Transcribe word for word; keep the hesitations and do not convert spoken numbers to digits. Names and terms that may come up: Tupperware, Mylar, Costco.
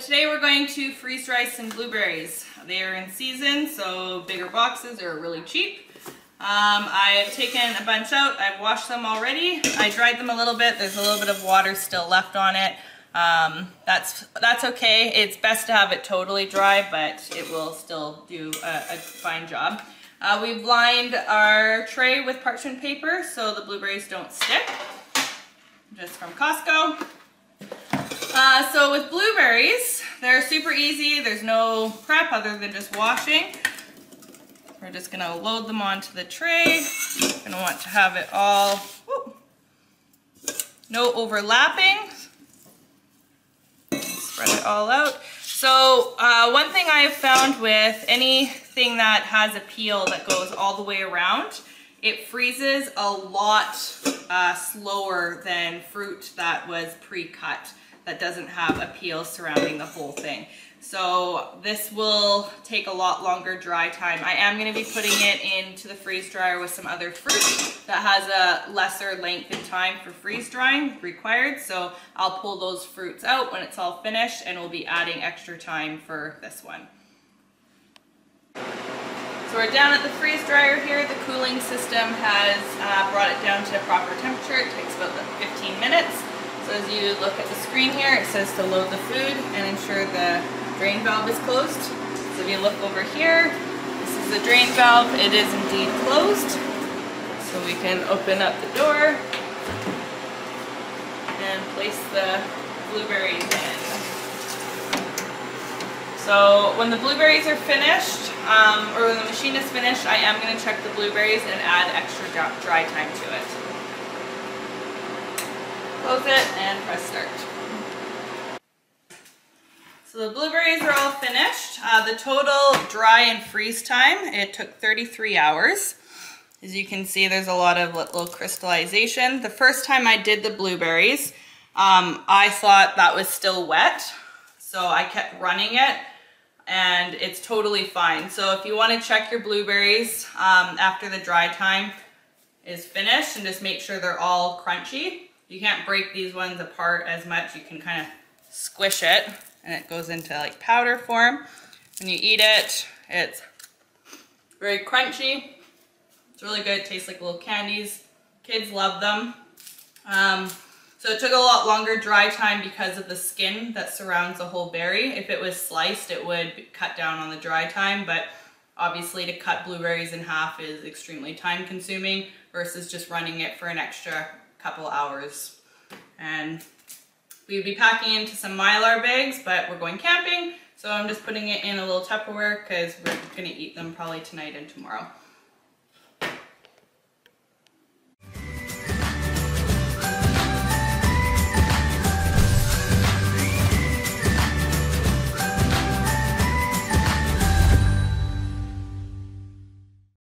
today we're going to freeze dry some blueberries. They are in season, so bigger boxes are really cheap. Um, I've taken a bunch out. I've washed them already. I dried them a little bit. There's a little bit of water still left on it. Um, that's that's okay. It's best to have it totally dry, but it will still do a, a fine job. Uh, we've lined our tray with parchment paper so the blueberries don't stick. Just from Costco. Uh, so with blueberries, they're super easy. There's no prep other than just washing. We're just gonna load them onto the tray. Gonna want to have it all, whoop, no overlapping. Spread it all out. So uh, one thing I have found with anything that has a peel that goes all the way around, it freezes a lot uh, slower than fruit that was pre-cut, that doesn't have a peel surrounding the whole thing. So this will take a lot longer dry time. I am going to be putting it into the freeze dryer with some other fruit that has a lesser length in time for freeze drying required. So I'll pull those fruits out when it's all finished and we'll be adding extra time for this one. So we're down at the freeze dryer here. The cooling system has uh, brought it down to a proper temperature. It takes about fifteen minutes. So as you look at the screen here, it says to load the food and ensure the drain valve is closed. So if you look over here, this is the drain valve. It is indeed closed. So we can open up the door and place the blueberries in. So when the blueberries are finished, um, or when the machine is finished, I am going to check the blueberries and add extra dry time to it. Close it and press start. So the blueberries are all finished. Uh, the total dry and freeze time, it took thirty-three hours. As you can see, there's a lot of little crystallization. The first time I did the blueberries, um, I thought that was still wet. So I kept running it and it's totally fine. So if you want to check your blueberries um, after the dry time is finished and just make sure they're all crunchy. You can't break these ones apart as much. You can kind of squish it and it goes into like powder form. When you eat it, it's very crunchy. It's really good. It tastes like little candies. Kids love them. Um, so it took a lot longer dry time because of the skin that surrounds the whole berry. If it was sliced, it would cut down on the dry time, but obviously to cut blueberries in half is extremely time consuming versus just running it for an extra couple hours. And we'd be packing into some Mylar bags, but we're going camping, so I'm just putting it in a little Tupperware because we're gonna eat them probably tonight and tomorrow.